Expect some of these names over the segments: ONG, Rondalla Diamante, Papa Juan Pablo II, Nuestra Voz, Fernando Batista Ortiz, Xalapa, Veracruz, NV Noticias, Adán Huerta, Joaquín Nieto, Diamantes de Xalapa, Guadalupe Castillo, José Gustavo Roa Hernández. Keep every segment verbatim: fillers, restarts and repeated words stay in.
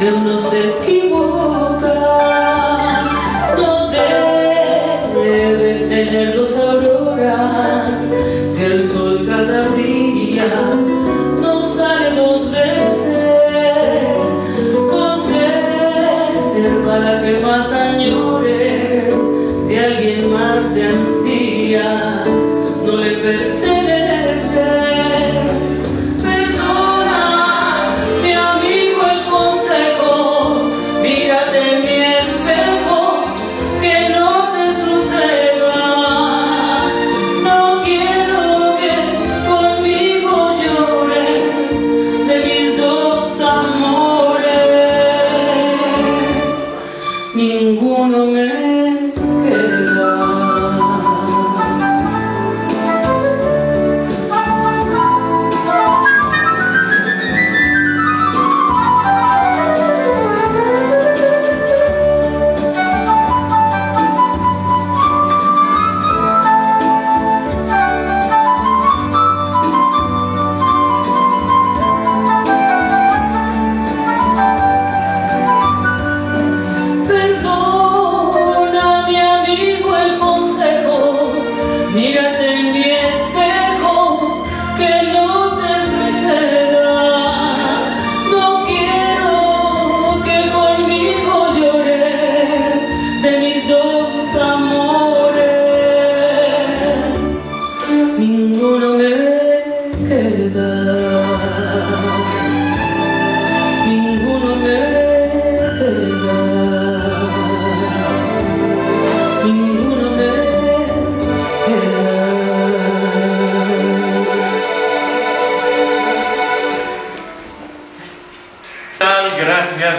que uno se equivoca, no debes tener dos auroras, si el sol cada día no sale dos veces, conserva que más añores, si alguien más te ansía, no le pertenece.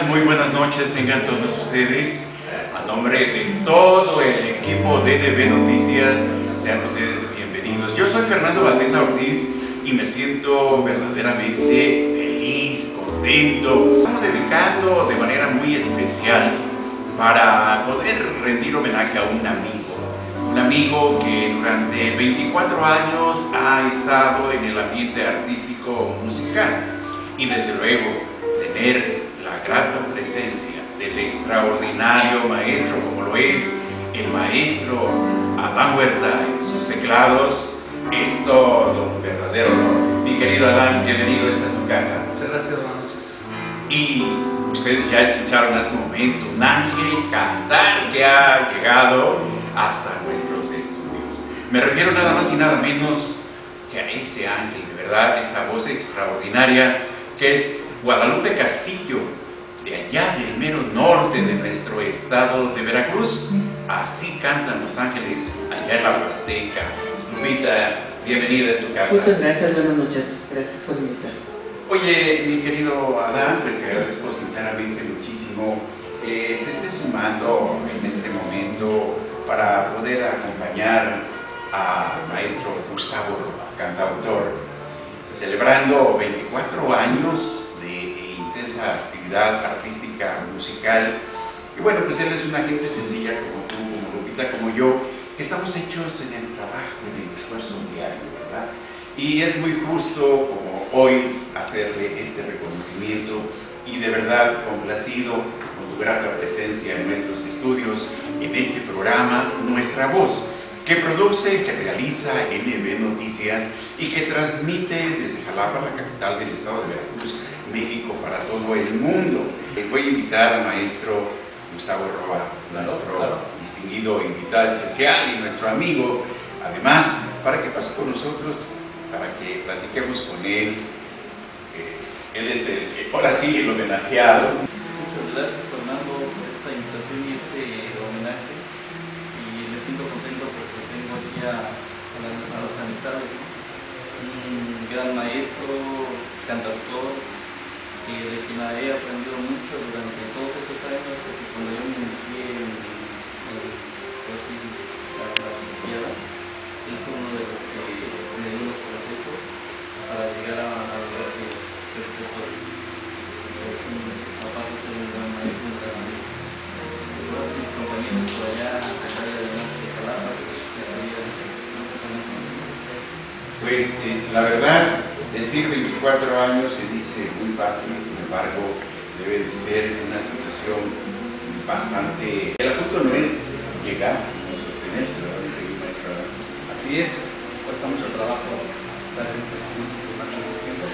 Muy buenas noches tengan todos ustedes. A nombre de todo el equipo de N V Noticias, sean ustedes bienvenidos. Yo soy Fernando Batista Ortiz y me siento verdaderamente feliz, contento. Estamos dedicando de manera muy especial para poder rendir homenaje a un amigo. Un amigo que durante veinticuatro años ha estado en el ambiente artístico musical. Y desde luego, tener la grata presencia del extraordinario maestro como lo es el maestro Adán Huerta en sus teclados es todo un verdadero honor. Mi querido Adán, bienvenido, esta es tu casa. Muchas gracias, buenas noches. Y ustedes ya escucharon hace un momento un ángel cantar que ha llegado hasta nuestros estudios. Me refiero nada más y nada menos que a ese ángel, de verdad, esta voz extraordinaria que es Guadalupe Castillo, de allá del mero norte de nuestro estado de Veracruz. Así cantan los ángeles allá en la Huasteca. Lupita, bienvenida a tu casa. Muchas gracias, buenas noches. Gracias por invitar. Oye, mi querido Adán, pues te agradezco sinceramente muchísimo que eh, te estés sumando en este momento para poder acompañar al maestro Gustavo Roa, cantautor, celebrando veinticuatro años actividad artística, musical. Y bueno, pues él es una gente sencilla como tú, como Lupita, como yo, que estamos hechos en el trabajo, en el esfuerzo diario, ¿verdad? Y es muy justo como hoy hacerle este reconocimiento y de verdad complacido con tu grata presencia en nuestros estudios, en este programa Nuestra Voz, que produce, que realiza N V Noticias y que transmite desde Xalapa, la capital del estado de Veracruz, México, para todo el mundo. Voy a invitar al maestro Gustavo Roa, claro, nuestro claro. distinguido invitado especial y nuestro amigo, además, para que pase con nosotros, para que platiquemos con él. Eh, él es el que, ahora sí, el homenajeado. Muchas gracias, Fernando, por esta invitación y este homenaje. Y me siento contento porque tengo aquí a, a, la, a las amistades, un gran maestro, cantautor, que de quien he aprendido mucho durante todos esos años, porque cuando yo me inicié en, en, en la, la izquierda, él fue uno de los que me dio los consejos para llegar a lo que estoy. Aparte de ser un gran maestro, un gran amigo. pues eh, la verdad, decir veinticuatro años se dice muy fácil, sin embargo, debe de ser una situación bastante... El asunto no es llegar, sino sostenerse, ¿verdad? Así es, cuesta mucho trabajo estar en ese músico más en esos tiempos,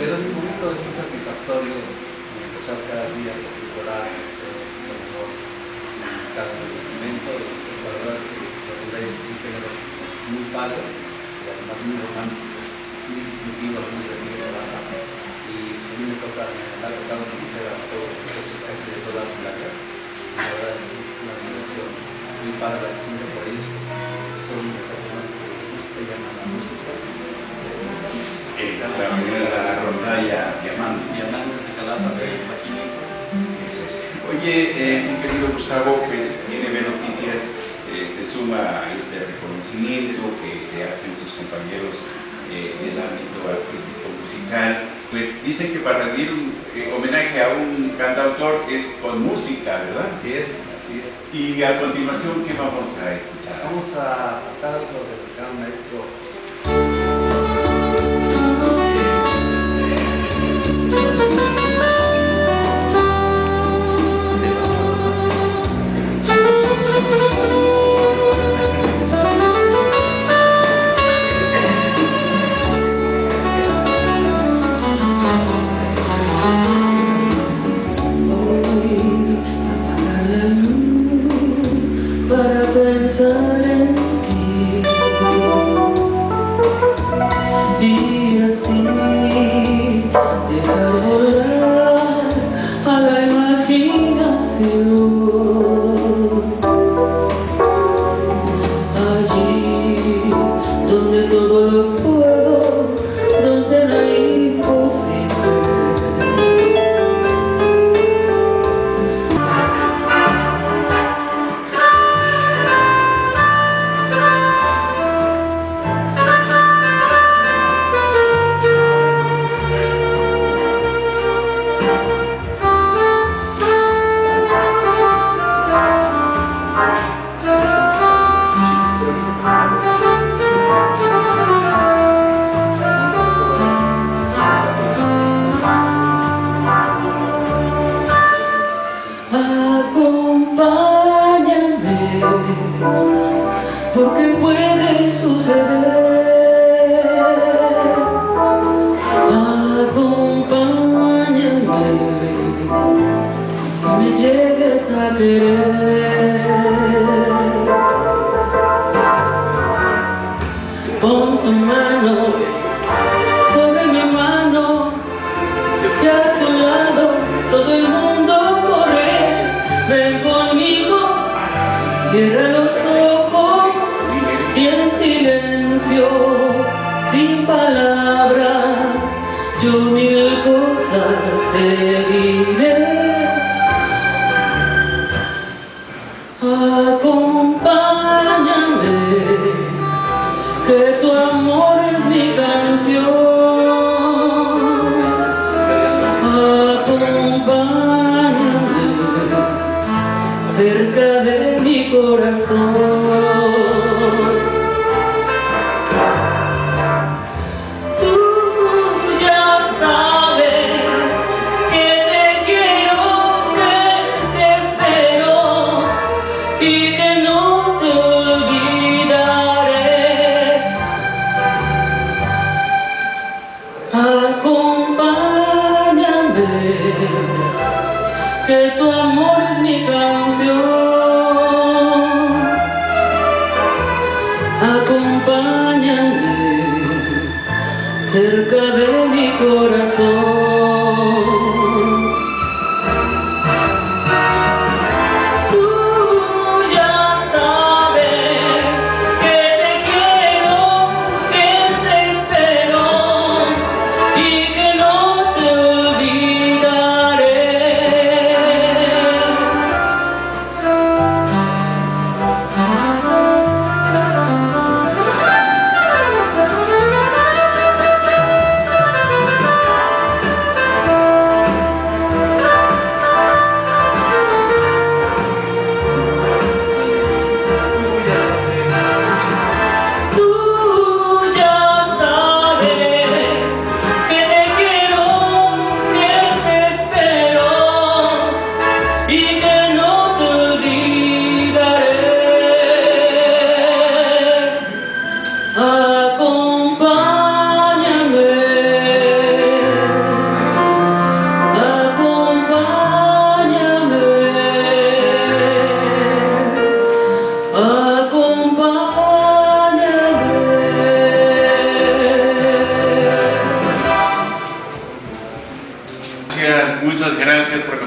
pero es un momento muy satisfactorio empezar cada día a mejorar, cada instrumento, la verdad que la verdad es un género muy padre y además muy romántico, muy distintivo, muy de la y pues a mí me toca, me ha tocado utilizar a todos los muchachos casi de todas las placas, la verdad es una organización muy padre, siempre por ellos, son personas que les gusta y llaman la música. Extraordinaria Rondalla Diamante. Diamante de Xalapa, de Paquín. Eso es. Oye, eh, mi querido Gustavo, pues N V Noticias eh, se suma a este reconocimiento que te hacen tus compañeros eh, del ámbito artístico musical. Pues dicen que para rendir un eh, homenaje a un cantautor es con música, ¿verdad? Así es, así es. Y a continuación, ¿qué vamos a escuchar? Vamos a tratar algo del gran maestro.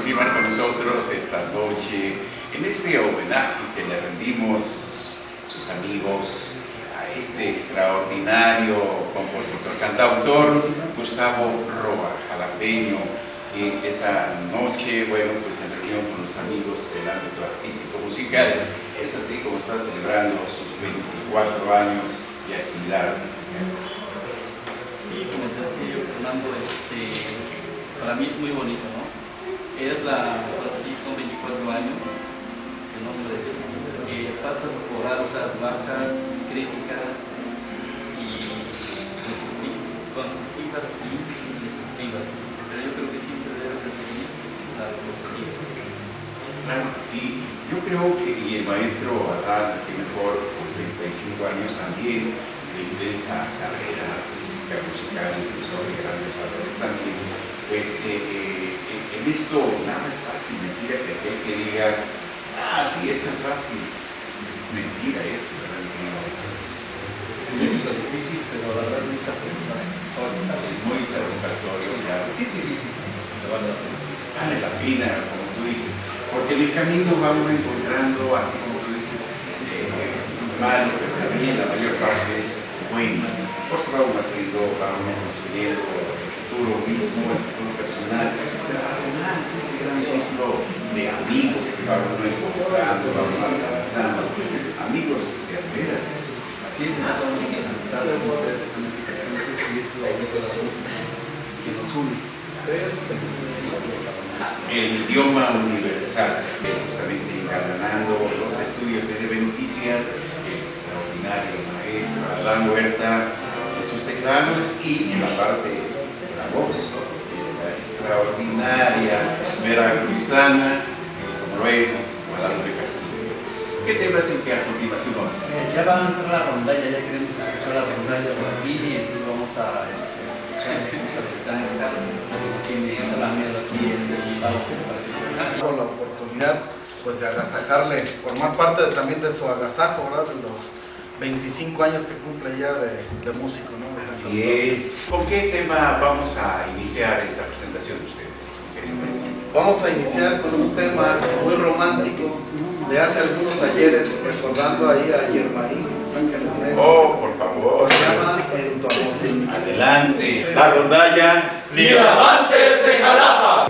vivan con nosotros esta noche en este homenaje que le rendimos sus amigos a este extraordinario compositor, cantautor Gustavo Roa, jalapeño, quien esta noche, bueno, pues en reunión con los amigos del ámbito artístico musical, es así como está celebrando sus veinticuatro años de actividad artística. Sí, como te decía, Fernando, este, para mí es muy bonito, ¿no? Es la, ahora sí, son veinticuatro años, que no puedes, eh, pasas por altas, bajas, críticas, y constructivas y destructivas, pero yo creo que siempre debes seguir las constructivas. Claro, sí, yo creo que y el maestro Adán, que mejor, con treinta y cinco años también, de intensa carrera artística, musical, incluso de grandes valores también, pues eh, eh, en esto nada es fácil. Mentira que aquel que diga, ah, sí, esto es fácil, es mentira eso, ¿verdad? Sí, es lo difícil, pero la verdad es muy satisfactorio. Muy satisfactorio, claro. Sí, sí, sí, vale la pena, como tú dices, porque en el camino vamos encontrando, así como tú dices, malo, pero también la mayor parte es bueno, porque vamos haciendo, vamos construyendo el futuro mismo, el futuro personal, pero además ese gran ciclo de amigos que vamos encontrando, vamos alcanzando, amigos de veras. Así es, encontramos muchas amistades con ustedes, y es lo único de la música que nos une. El idioma universal, justamente encadenando los estudios de N V Noticias, extraordinario maestro Adán Huerta, sus teclados y en la parte de la voz, esta extraordinaria veracruzana, como lo es Guadalupe Castillo. ¿Qué temas en que a continuación vamos a hacer? Ya va a entrar la rondalla, ya queremos escuchar la rondalla por aquí y entonces vamos a este, escuchar la música que tiene la mierda aquí en el estado que parece. Por la oportunidad pues de agasajarle, formar parte de, también de su agasajo, ¿verdad? De los veinticinco años que cumple ya de, de músico, ¿no? Así es. ¿Con qué tema vamos a iniciar esta presentación de ustedes? Vamos a iniciar con un tema muy romántico de hace algunos ayeres, recordando ahí a Yermarín, Sus Ángeles Negros. Oh, por favor. Se llama En tu amor. Adelante, la rondalla Diamantes de Xalapa.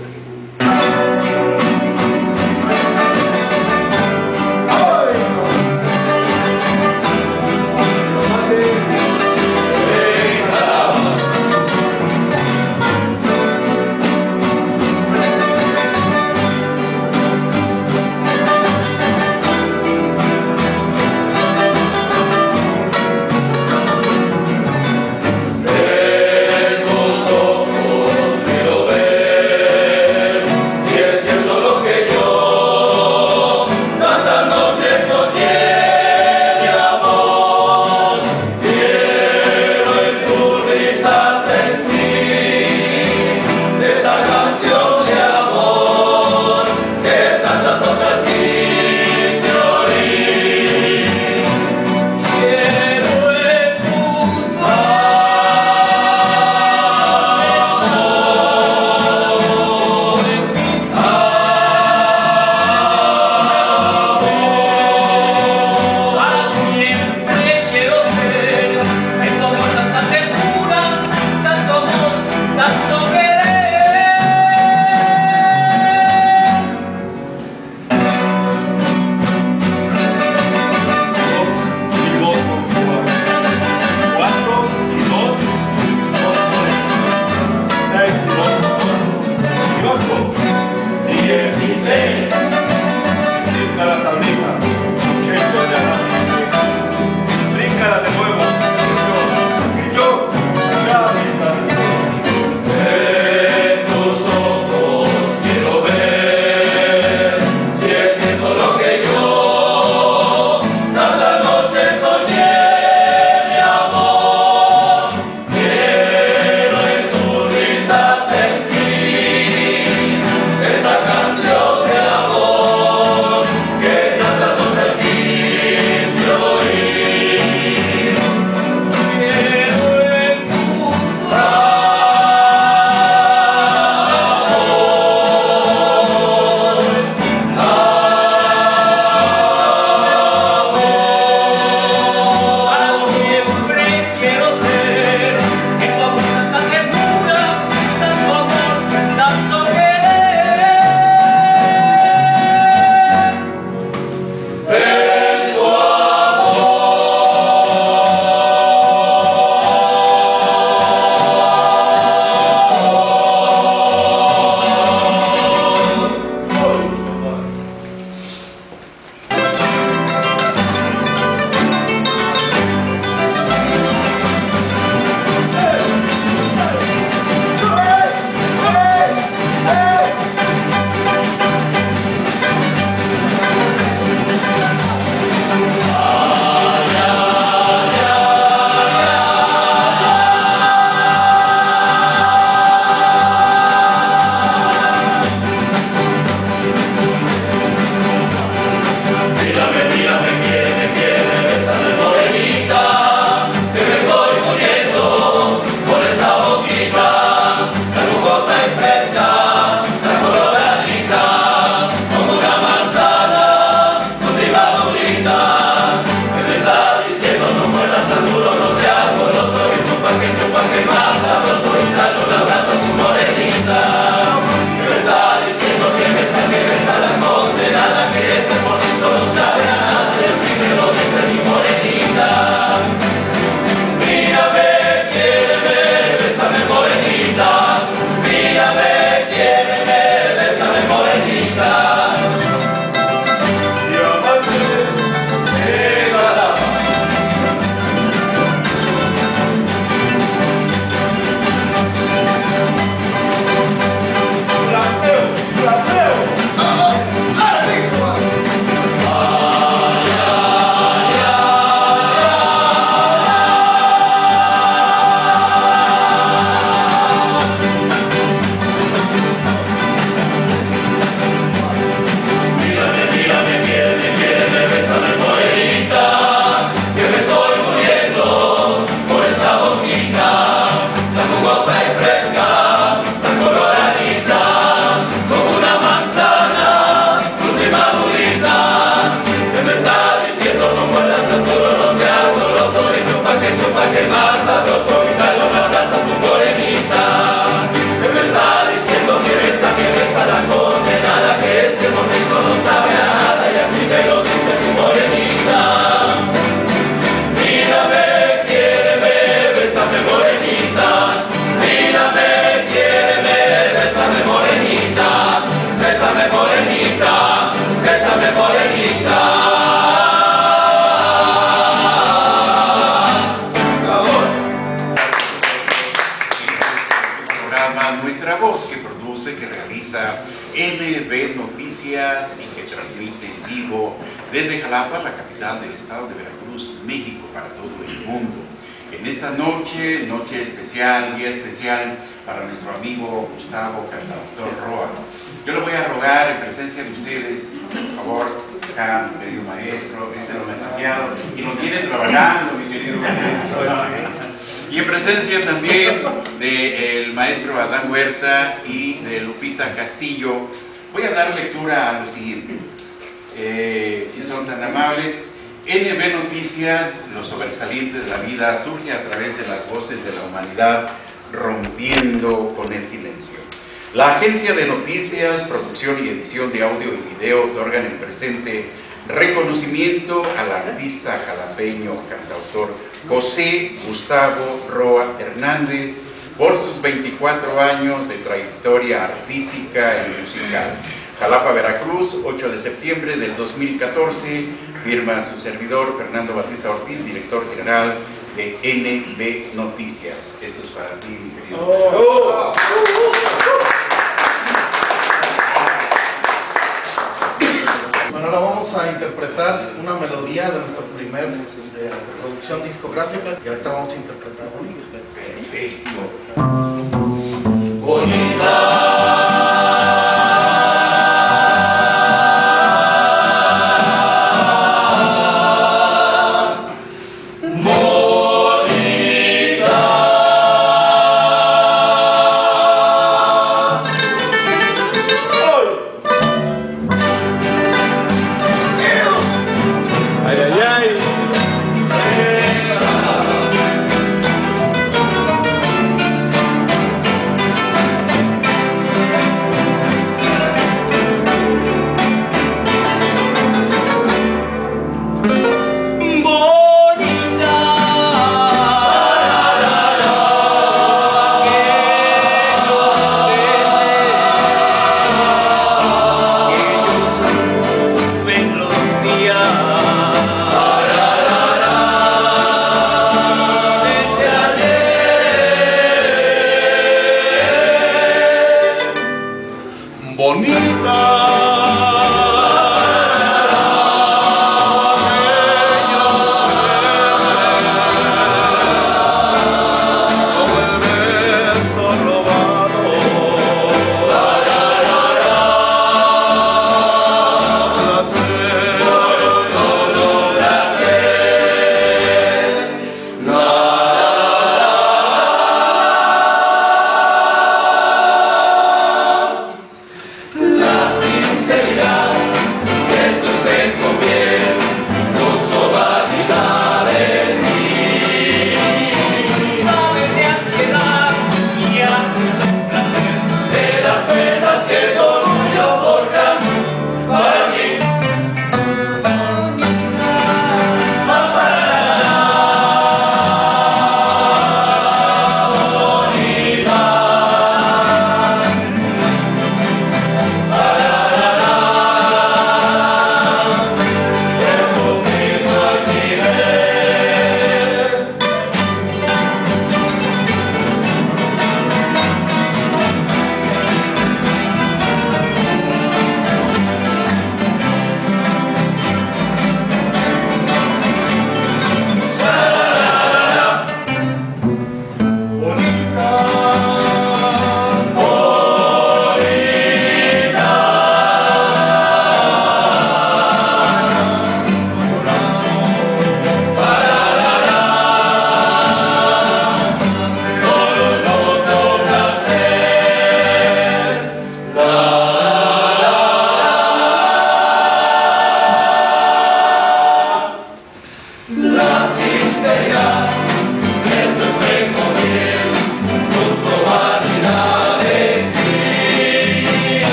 Noticias, en que transmite en vivo desde Xalapa, la capital del estado de Veracruz, México, para todo el mundo. En esta noche, noche especial, día especial para nuestro amigo Gustavo Cantautor Roa. Yo le voy a rogar en presencia de ustedes, por favor, acá, mi querido maestro, es el homenajeado, y lo tienen trabajando, mi querido maestro. Y en presencia también del maestro Adán Huerta y de Lupita Castillo, voy a dar lectura a lo siguiente. Eh, si son tan amables, N V Noticias, los sobresalientes de la vida, surge a través de las voces de la humanidad, rompiendo con el silencio. La agencia de noticias, producción y edición de audio y video otorgan el presente reconocimiento al artista jalapeño cantautor José Gustavo Roa Hernández por sus veinticuatro años de trayectoria artística y musical. Xalapa, Veracruz, ocho de septiembre del dos mil catorce, firma su servidor Fernando Batista Ortiz, director general de N V Noticias. Esto es para ti, mi querido. Oh. Bueno, ahora vamos a interpretar una melodía de nuestro primer de producción discográfica y ahorita vamos a interpretar bonita. Perfecto. Bonita.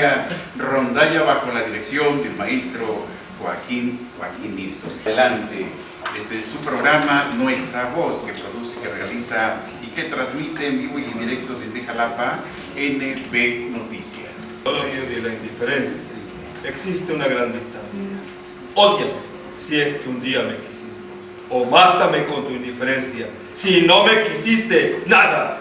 comunitaria Rondalla bajo la dirección del maestro Joaquín, Joaquín Nieto. Adelante, este es su programa Nuestra Voz, que produce, que realiza y que transmite en vivo y en directo desde Xalapa, N V Noticias. Odio de la indiferencia, existe una gran distancia. Ódiame si es que un día me quisiste, o mátame con tu indiferencia si no me quisiste nada.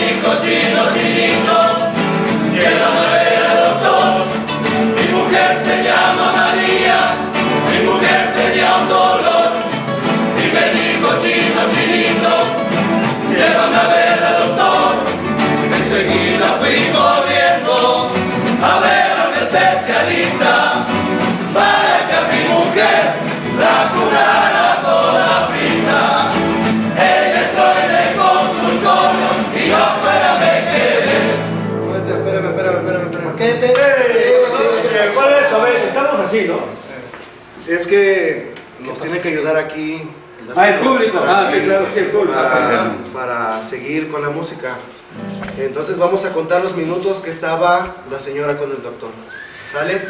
chirico, chino, chirico. Llega a ver al doctor. Mi mujer se llama María. Mi mujer tenía un dolor. Y me dijo, chino, chirico, llévame a ver al doctor. Enseguida fui corriendo a ver a un especialista para que a mi mujer la curara toda prisa. Ella entró en el consultorio y yo afuera me quedé. Espérame, espérame, espérame, espérame. ¿Qué te... eh, ¿Cuál es? A ver, estamos así, ¿no? Es que nos tiene que ayudar aquí. Ah, el público, ah, sí, claro, sí, el público. Para, para seguir con la música. Entonces vamos a contar los minutos que estaba la señora con el doctor. ¿Vale?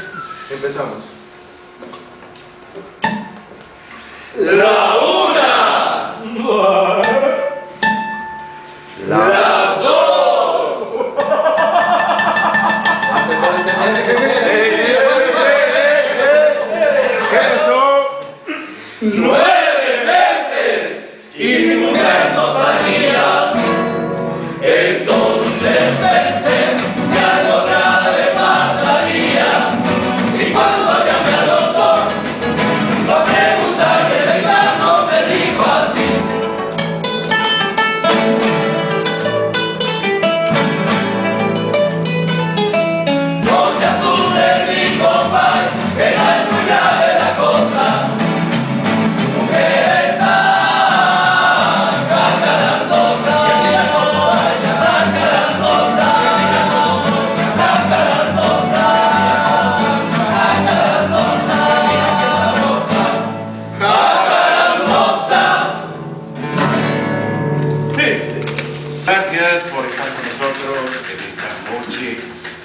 Empezamos. La una. La... Las dos. Eso. Nueve. Y mi mujer no salía. Entonces pensé que algo grave pasaría. Y cuando llamé al doctor para preguntarle del caso, me dijo así: no se asuste, mi compadre, que no es muy grave la cosa.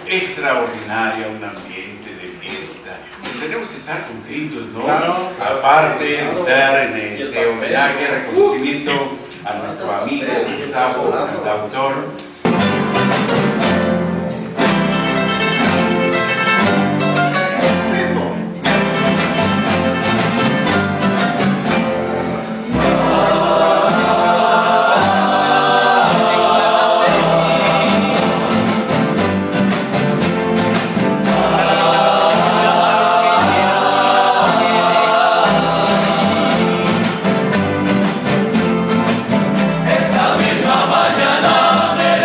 Extraordinaria, un ambiente de fiesta. Pues tenemos que estar juntitos, ¿no? Claro. Aparte de estar en este homenaje, reconocimiento a nuestro amigo Gustavo, el autor. Esa misma mañana me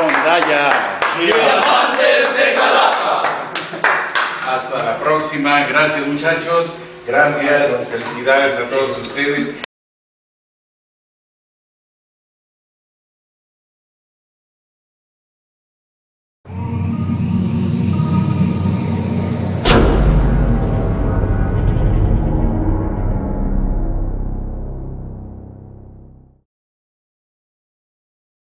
Rondalla Diamantes de Xalapa. Hasta la próxima. Gracias, muchachos. Gracias. Felicidades a todos ustedes.